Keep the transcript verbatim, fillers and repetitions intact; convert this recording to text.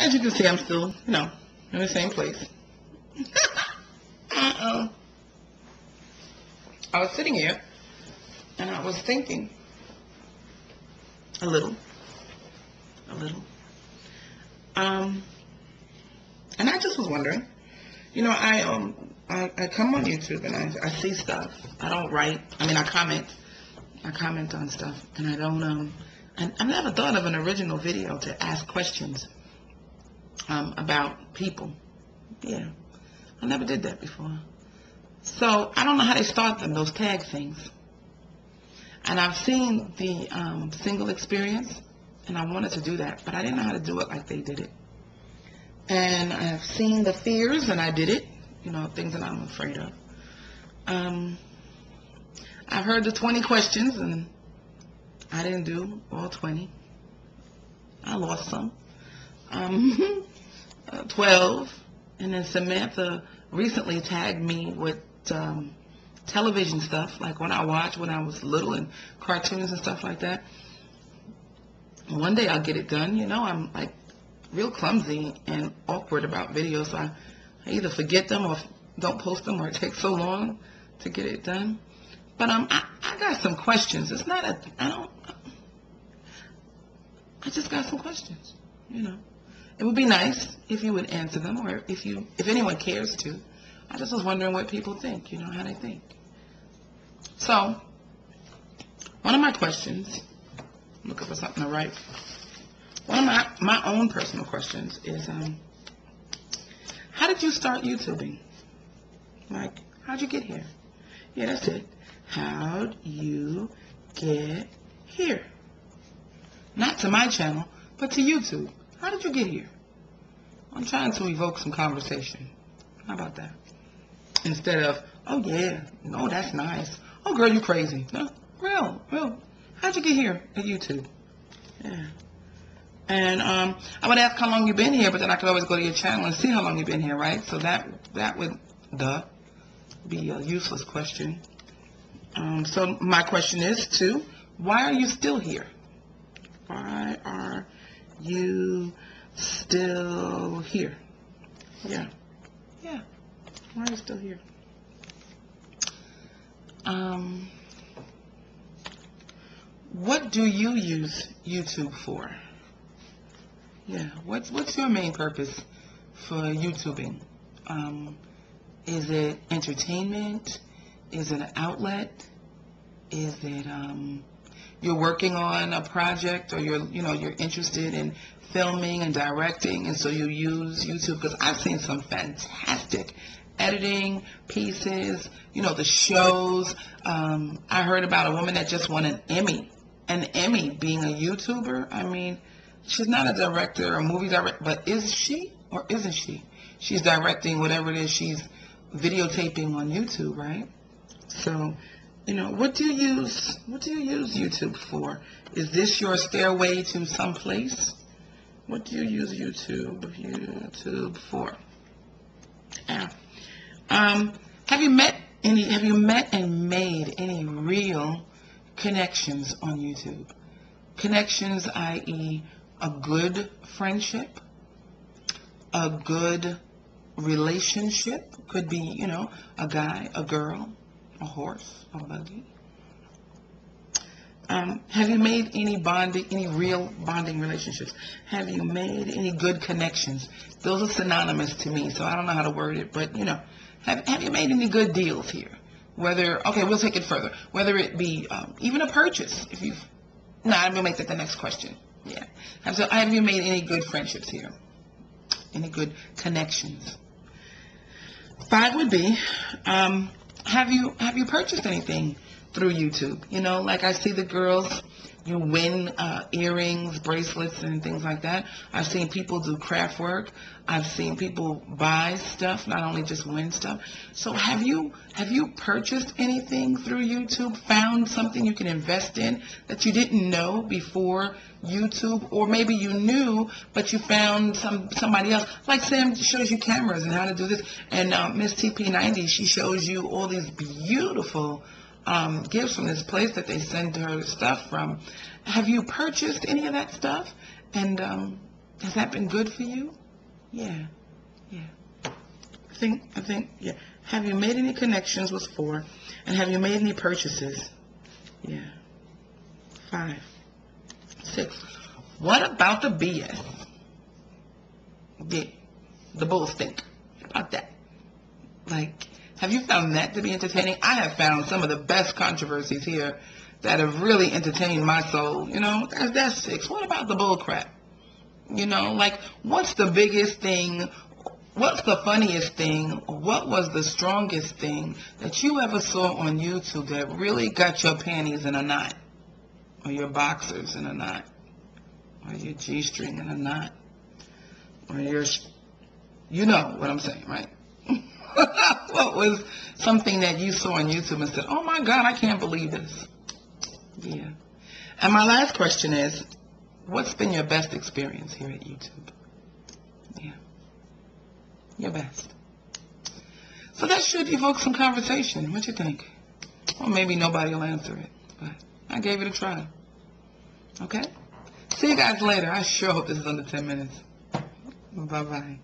As you can see, I'm still, you know, in the same place. Uh-oh. I was sitting here, and I was thinking a little, a little. Um, and I just was wondering, you know, I um, I, I come on YouTube and I, I see stuff. I don't write. I mean, I comment. I comment on stuff, and I don't um. I, I've never thought of an original video to ask questions um about people. Yeah, I never did that before. So I don't know how they start them, those tag things. And I've seen the um, single experience, and I wanted to do that, but I didn't know how to do it like they did it. And I've seen the fears, and I did it, you know, things that I'm afraid of. Um, I've heard the twenty questions, and I didn't do all twenty. I lost some. Um, twelve, and then Samantha recently tagged me with um, television stuff, like when I watched when I was little and cartoons and stuff like that. One day I'll get it done. You know, I'm like real clumsy and awkward about videos, so I, I either forget them or don't post them, or it takes so long to get it done. But um, I, I got some questions. It's not a, I don't, I just got some questions, you know. It would be nice if you would answer them, or if you, if anyone cares to. I just was wondering what people think, you know, how they think. So, one of my questions, I'm looking for something to write. One of my, my own personal questions is, um, how did you start YouTubing? Like, how'd you get here? Yeah, that's it. How'd you get here? Not to my channel, but to YouTube. How did you get here? I'm trying to evoke some conversation. How about that? Instead of, oh yeah, no, that's nice. Oh girl, you crazy. No, real, real. How'd you get here at YouTube? Yeah. And um, I would ask how long you've been here, but then I could always go to your channel and see how long you've been here, right? So that that would duh, be a useless question. Um, so my question is too, why are you still here? Why are you still here? Yeah. Yeah. Why are you still here? Um, what do you use YouTube for? Yeah. What's, what's your main purpose for YouTubing? Um, is it entertainment? Is it an outlet? Is it um, you're working on a project, or you're, you know, you're interested in filming and directing, and so you use YouTube? Because I've seen some fantastic editing pieces, you know, the shows. Um, I heard about a woman that just won an Emmy. An Emmy being a YouTuber? I mean, she's not a director or a movie director, but is she or isn't she? She's directing whatever it is she's videotaping on YouTube, right? So, you know, what do you use, what do you use YouTube for? Is this your stairway to some place? What do you use YouTube, YouTube for? Yeah. Um, have you met any, have you met and made any real connections on YouTube? Connections, that is a good friendship, a good relationship, could be, you know, a guy, a girl, a horse, a buggy. Um, have you made any bonding, any real bonding relationships? Have you made any good connections? Those are synonymous to me, so I don't know how to word it, but, you know, have, have you made any good deals here? Whether, okay, we'll take it further. Whether it be um, even a purchase, if you've, no, I'm going to make that the next question. Yeah. So have you made any good friendships here? Any good connections? Five would be, um, have you have you purchased anything through YouTube? You know, like I see the girls, you win uh, earrings, bracelets, and things like that. I've seen people do craft work. I've seen people buy stuff, not only just win stuff. So have you have you purchased anything through YouTube, found something you can invest in that you didn't know before YouTube? Or maybe you knew, but you found some somebody else. Like Sam shows you cameras and how to do this. And uh, Miss T P ninety, she shows you all these beautiful Um, gifts from this place that they send her stuff from. Have you purchased any of that stuff? And um, Has that been good for you? Yeah, yeah. I think, I think, yeah. Have you made any connections was four, and have you made any purchases? Yeah. Five. Six. What about the B S? Yeah, the bull stink. What about that? Like, have you found that to be entertaining? I have found some of the best controversies here that have really entertained my soul. You know, that's, that's six. What about the bull crap? You know, like, what's the biggest thing? What's the funniest thing? What was the strongest thing that you ever saw on YouTube that really got your panties in a knot? Or your boxers in a knot? Or your G-string in a knot? Or your... You know what I'm saying, right? What was something that you saw on YouTube and said, oh my God, I can't believe this? Yeah. And my last question is, what's been your best experience here at YouTube? Yeah. Your best. So that should evoke some conversation. What you think? Or maybe nobody will answer it. But I gave it a try. Okay? See you guys later. I sure hope this is under ten minutes. Bye-bye.